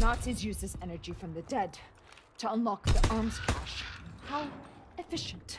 Nazis use this energy from the dead to unlock the arms cache. How efficient.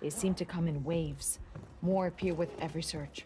They seem to come in waves. More appear with every search.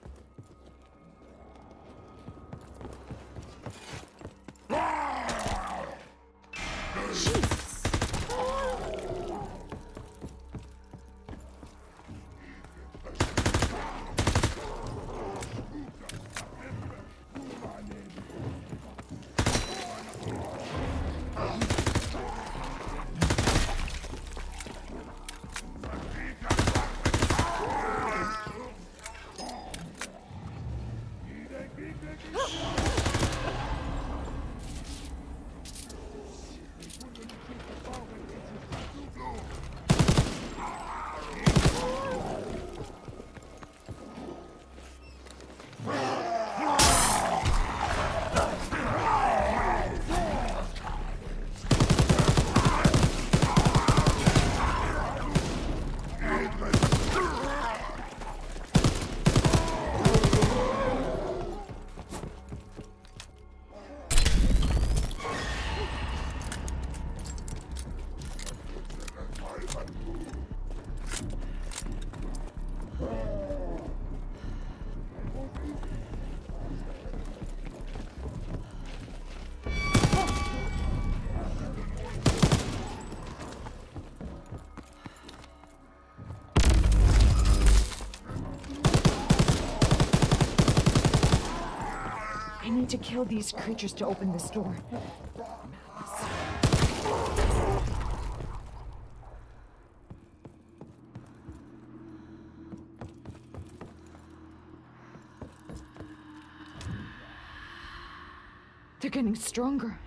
To kill these creatures to open this door. They're getting stronger.